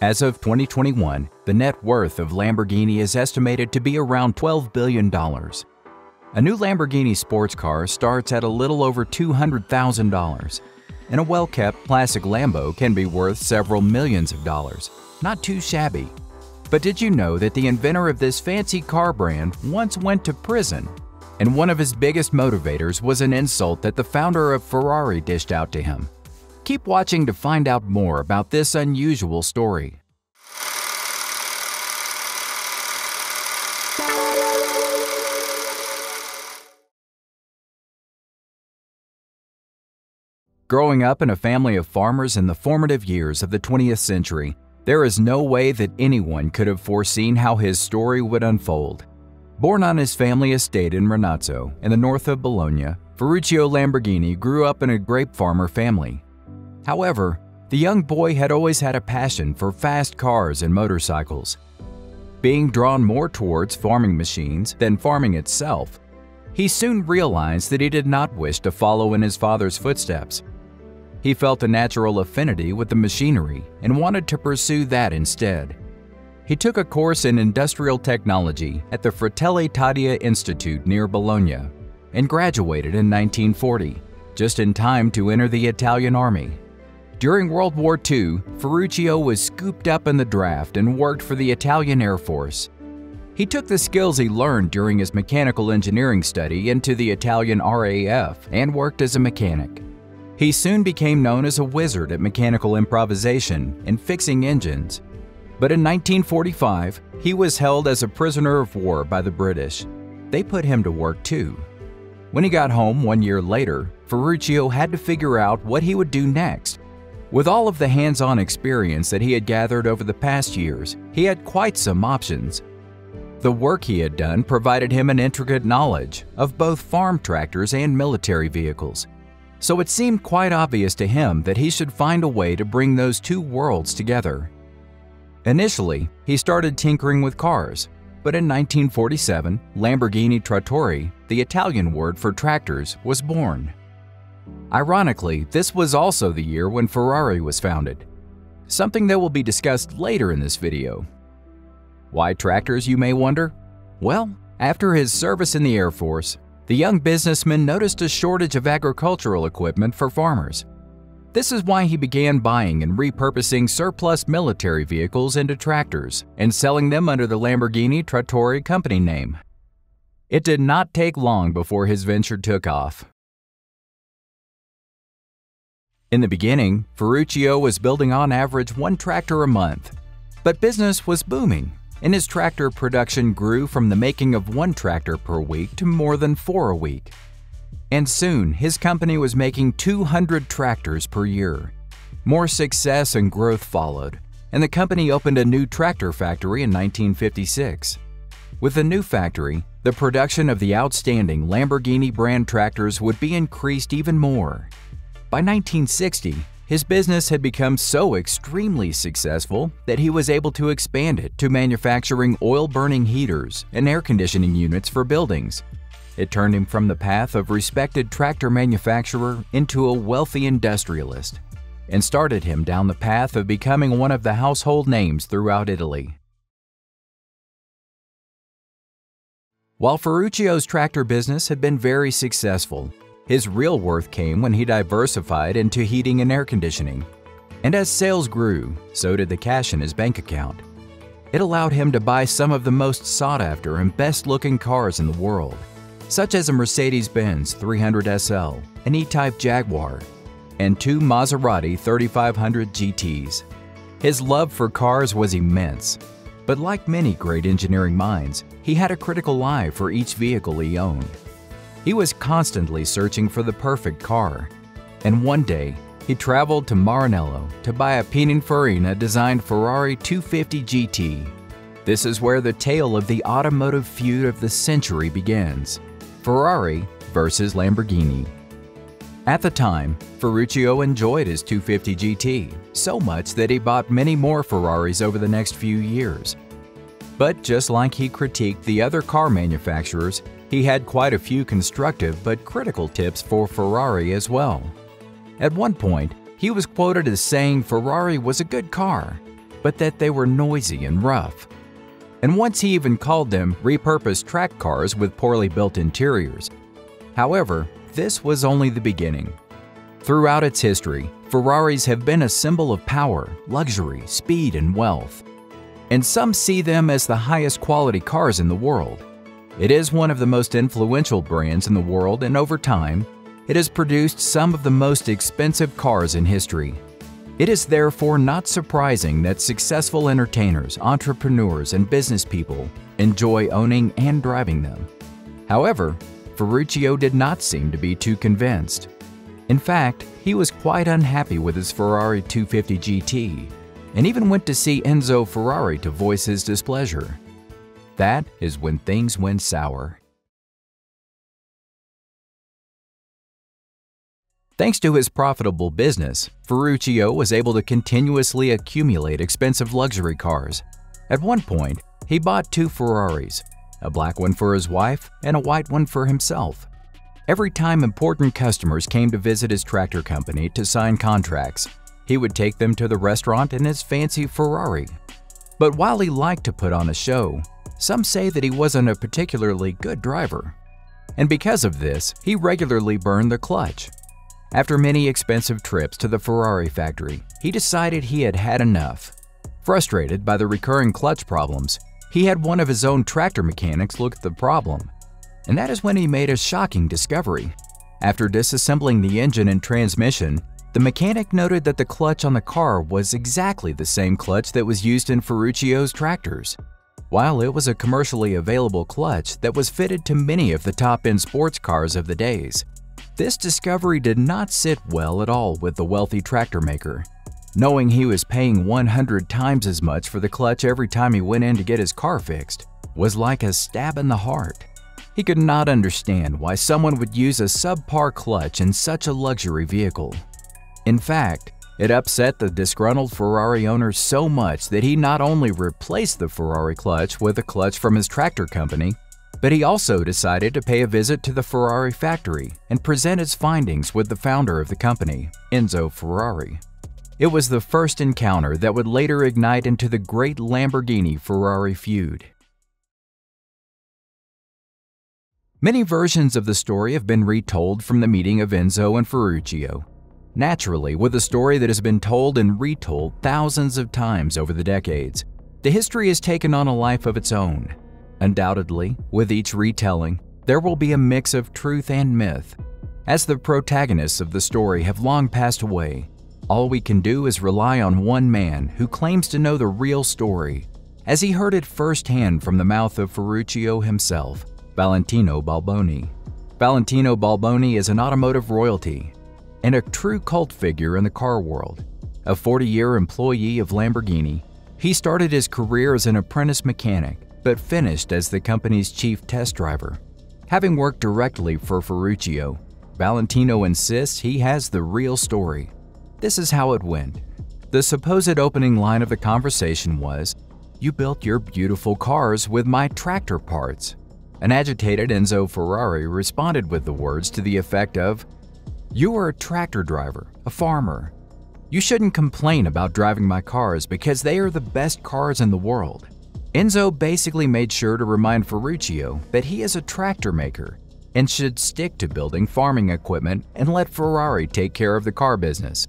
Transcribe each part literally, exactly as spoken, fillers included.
As of twenty twenty-one, the net worth of Lamborghini is estimated to be around twelve billion dollars. A new Lamborghini sports car starts at a little over two hundred thousand dollars, and a well-kept classic Lambo can be worth several millions of dollars. Not too shabby. But did you know that the inventor of this fancy car brand once went to prison? And one of his biggest motivators was an insult that the founder of Ferrari dished out to him. Keep watching to find out more about this unusual story. Growing up in a family of farmers in the formative years of the twentieth century, there is no way that anyone could have foreseen how his story would unfold. Born on his family estate in Renazzo, in the north of Bologna, Ferruccio Lamborghini grew up in a grape farmer family. However, the young boy had always had a passion for fast cars and motorcycles, being drawn more towards farming machines than farming itself. He soon realized that he did not wish to follow in his father's footsteps. He felt a natural affinity with the machinery and wanted to pursue that instead. He took a course in industrial technology at the Fratelli Taddea Institute near Bologna and graduated in nineteen forty, just in time to enter the Italian army. During World War Two, Ferruccio was scooped up in the draft and worked for the Italian Air Force. He took the skills he learned during his mechanical engineering study into the Italian R A F and worked as a mechanic. He soon became known as a wizard at mechanical improvisation and fixing engines. But in nineteen forty-five, he was held as a prisoner of war by the British. They put him to work too. When he got home one year later, Ferruccio had to figure out what he would do next. With all of the hands-on experience that he had gathered over the past years, he had quite some options. The work he had done provided him an intricate knowledge of both farm tractors and military vehicles. So it seemed quite obvious to him that he should find a way to bring those two worlds together. Initially, he started tinkering with cars, but in nineteen forty-seven, Lamborghini Trattori, the Italian word for tractors, was born. Ironically, this was also the year when Ferrari was founded, something that will be discussed later in this video. Why tractors, you may wonder? Well, after his service in the Air Force, the young businessman noticed a shortage of agricultural equipment for farmers. This is why he began buying and repurposing surplus military vehicles into tractors and selling them under the Lamborghini Trattori company name. It did not take long before his venture took off. In the beginning, Ferruccio was building on average one tractor a month, but business was booming, and his tractor production grew from the making of one tractor per week to more than four a week. And soon, his company was making two hundred tractors per year. More success and growth followed, and the company opened a new tractor factory in nineteen fifty-six. With the new factory, the production of the outstanding Lamborghini brand tractors would be increased even more. By nineteen sixty, his business had become so extremely successful that he was able to expand it to manufacturing oil-burning heaters and air conditioning units for buildings. It turned him from the path of respected tractor manufacturer into a wealthy industrialist and started him down the path of becoming one of the household names throughout Italy. While Ferruccio's tractor business had been very successful, his real worth came when he diversified into heating and air conditioning. And as sales grew, so did the cash in his bank account. It allowed him to buy some of the most sought-after and best-looking cars in the world, such as a Mercedes-Benz three hundred S L, an E-Type Jaguar, and two Maserati thirty-five hundred G Ts. His love for cars was immense, but like many great engineering minds, he had a critical eye for each vehicle he owned. He was constantly searching for the perfect car, and one day, he traveled to Maranello to buy a Pininfarina-designed Ferrari two fifty G T. This is where the tale of the automotive feud of the century begins, Ferrari versus Lamborghini. At the time, Ferruccio enjoyed his two fifty G T so much that he bought many more Ferraris over the next few years. But just like he critiqued the other car manufacturers, he had quite a few constructive but critical tips for Ferrari as well. At one point, he was quoted as saying Ferrari was a good car, but that they were noisy and rough. And once he even called them repurposed track cars with poorly built interiors. However, this was only the beginning. Throughout its history, Ferraris have been a symbol of power, luxury, speed, and wealth. And some see them as the highest quality cars in the world. It is one of the most influential brands in the world, and over time, it has produced some of the most expensive cars in history. It is therefore not surprising that successful entertainers, entrepreneurs, and business people enjoy owning and driving them. However, Ferruccio did not seem to be too convinced. In fact, he was quite unhappy with his Ferrari two fifty G T, and even went to see Enzo Ferrari to voice his displeasure. That is when things went sour. Thanks to his profitable business, Ferruccio was able to continuously accumulate expensive luxury cars. At one point, he bought two Ferraris, a black one for his wife and a white one for himself. Every time important customers came to visit his tractor company to sign contracts, he would take them to the restaurant in his fancy Ferrari. But while he liked to put on a show, some say that he wasn't a particularly good driver. And because of this, he regularly burned the clutch. After many expensive trips to the Ferrari factory, he decided he had had enough. Frustrated by the recurring clutch problems, he had one of his own tractor mechanics look at the problem. And that is when he made a shocking discovery. After disassembling the engine and transmission, the mechanic noted that the clutch on the car was exactly the same clutch that was used in Ferruccio's tractors. While it was a commercially available clutch that was fitted to many of the top-end sports cars of the days, this discovery did not sit well at all with the wealthy tractor maker. Knowing he was paying one hundred times as much for the clutch every time he went in to get his car fixed was like a stab in the heart. He could not understand why someone would use a subpar clutch in such a luxury vehicle. In fact, it upset the disgruntled Ferrari owner so much that he not only replaced the Ferrari clutch with a clutch from his tractor company, but he also decided to pay a visit to the Ferrari factory and present his findings with the founder of the company, Enzo Ferrari. It was the first encounter that would later ignite into the great Lamborghini-Ferrari feud. Many versions of the story have been retold from the meeting of Enzo and Ferruccio. Naturally, with a story that has been told and retold thousands of times over the decades, the history has taken on a life of its own. Undoubtedly, with each retelling, there will be a mix of truth and myth. As the protagonists of the story have long passed away, all we can do is rely on one man who claims to know the real story, as he heard it firsthand from the mouth of Ferruccio himself, Valentino Balboni. Valentino Balboni is an automotive royalty and a true cult figure in the car world. A forty-year employee of Lamborghini, he started his career as an apprentice mechanic, but finished as the company's chief test driver. Having worked directly for Ferruccio, Valentino insists he has the real story. This is how it went. The supposed opening line of the conversation was, "You built your beautiful cars with my tractor parts." An agitated Enzo Ferrari responded with the words to the effect of, "You are a tractor driver, a farmer. You shouldn't complain about driving my cars because they are the best cars in the world." Enzo basically made sure to remind Ferruccio that he is a tractor maker and should stick to building farming equipment and let Ferrari take care of the car business.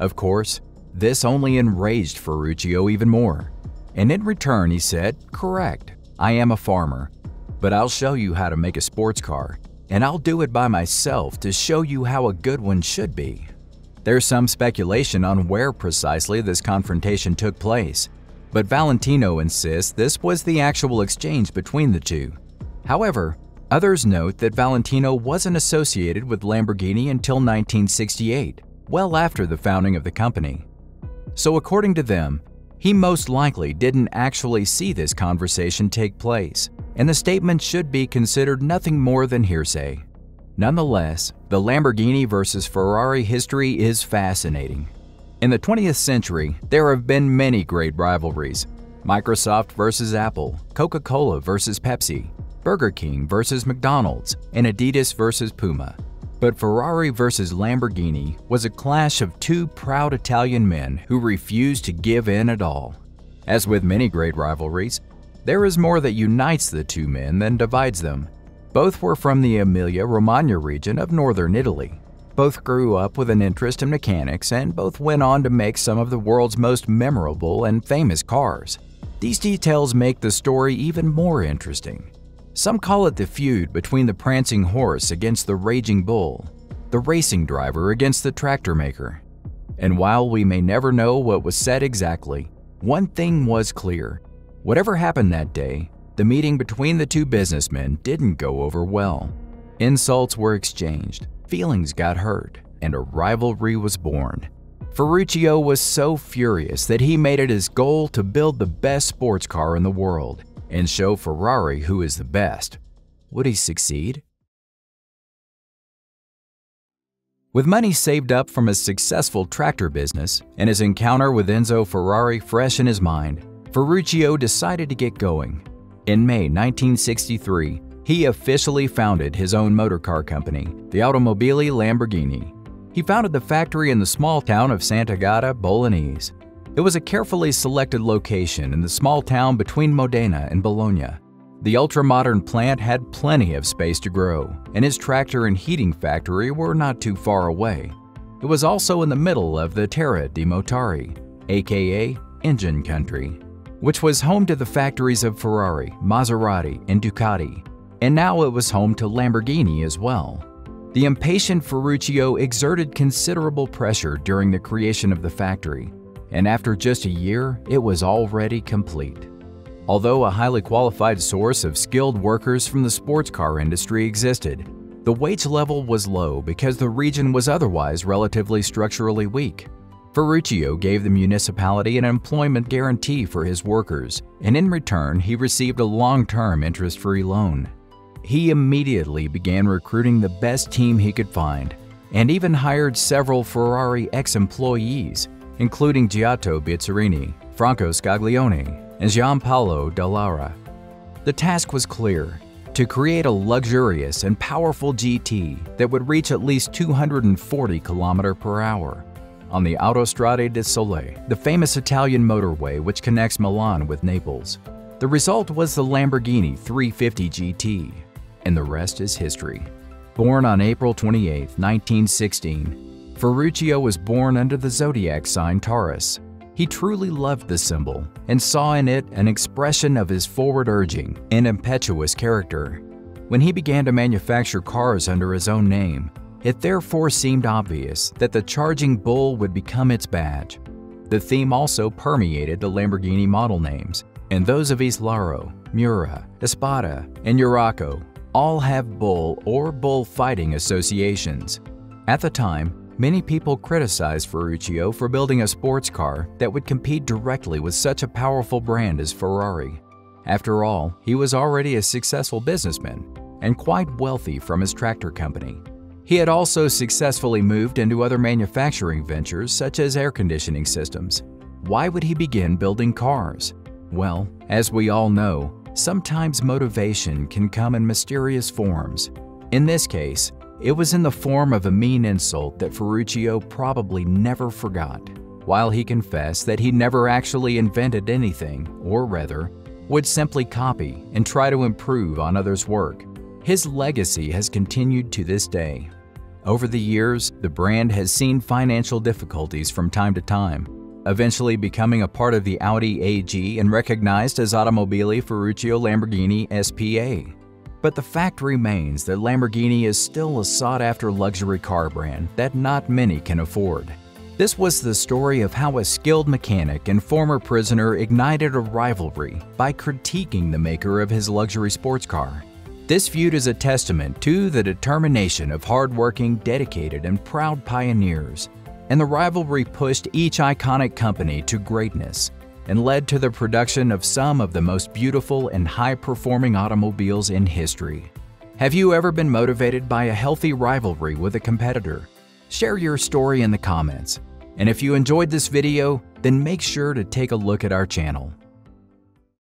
Of course, this only enraged Ferruccio even more. And in return, he said, "Correct, I am a farmer, but I'll show you how to make a sports car, and I'll do it by myself to show you how a good one should be." There's some speculation on where precisely this confrontation took place, but Valentino insists this was the actual exchange between the two. However, others note that Valentino wasn't associated with Lamborghini until nineteen sixty-eight, well after the founding of the company. So according to them, he most likely didn't actually see this conversation take place, and the statement should be considered nothing more than hearsay. Nonetheless, the Lamborghini versus Ferrari history is fascinating. In the twentieth century, there have been many great rivalries. Microsoft versus Apple, Coca-Cola versus Pepsi, Burger King versus McDonald's, and Adidas versus Puma. But Ferrari versus Lamborghini was a clash of two proud Italian men who refused to give in at all. As with many great rivalries, there is more that unites the two men than divides them. Both were from the Emilia-Romagna region of northern Italy. Both grew up with an interest in mechanics, and both went on to make some of the world's most memorable and famous cars. These details make the story even more interesting. Some call it the feud between the prancing horse against the raging bull, the racing driver against the tractor maker. And while we may never know what was said exactly, one thing was clear. Whatever happened that day, the meeting between the two businessmen didn't go over well. Insults were exchanged, feelings got hurt, and a rivalry was born. Ferruccio was so furious that he made it his goal to build the best sports car in the world and show Ferrari who is the best. Would he succeed? With money saved up from his successful tractor business and his encounter with Enzo Ferrari fresh in his mind, Ferruccio decided to get going. In May nineteen sixty-three, he officially founded his own motor car company, the Automobili Lamborghini. He founded the factory in the small town of Santa Gata Bolognese. It was a carefully selected location in the small town between Modena and Bologna. The ultra-modern plant had plenty of space to grow, and his tractor and heating factory were not too far away. It was also in the middle of the Terra di Motari, aka Engine Country, which was home to the factories of Ferrari, Maserati, and Ducati, and now it was home to Lamborghini as well. The impatient Ferruccio exerted considerable pressure during the creation of the factory, and after just a year, it was already complete. Although a highly qualified source of skilled workers from the sports car industry existed, the wage level was low because the region was otherwise relatively structurally weak. Ferruccio gave the municipality an employment guarantee for his workers, and in return, he received a long-term interest-free loan. He immediately began recruiting the best team he could find, and even hired several Ferrari ex-employees, including Giotto Bizzarrini, Franco Scaglione, and Gianpaolo Dallara. The task was clear: to create a luxurious and powerful G T that would reach at least two hundred forty kilometers per hour. On the Autostrade del Sole, the famous Italian motorway which connects Milan with Naples. The result was the Lamborghini three fifty G T, and the rest is history. Born on April twenty-eighth nineteen sixteen, Ferruccio was born under the zodiac sign Taurus. He truly loved the symbol and saw in it an expression of his forward-urging and impetuous character. When he began to manufacture cars under his own name, it therefore seemed obvious that the charging bull would become its badge. The theme also permeated the Lamborghini model names, and those of Islero, Murra, Espada, and Uraco all have bull or bullfighting associations. At the time, many people criticized Ferruccio for building a sports car that would compete directly with such a powerful brand as Ferrari. After all, he was already a successful businessman and quite wealthy from his tractor company. He had also successfully moved into other manufacturing ventures such as air conditioning systems. Why would he begin building cars? Well, as we all know, sometimes motivation can come in mysterious forms. In this case, it was in the form of a mean insult that Ferruccio probably never forgot. While he confessed that he never actually invented anything, or rather, would simply copy and try to improve on others' work, his legacy has continued to this day. Over the years, the brand has seen financial difficulties from time to time, eventually becoming a part of the Audi A G and recognized as Automobili Ferruccio Lamborghini S P A. But the fact remains that Lamborghini is still a sought-after luxury car brand that not many can afford. This was the story of how a skilled mechanic and former prisoner ignited a rivalry by critiquing the maker of his luxury sports car. This feud is a testament to the determination of hard-working, dedicated, and proud pioneers, and the rivalry pushed each iconic company to greatness and led to the production of some of the most beautiful and high-performing automobiles in history. Have you ever been motivated by a healthy rivalry with a competitor? Share your story in the comments. And if you enjoyed this video, then make sure to take a look at our channel.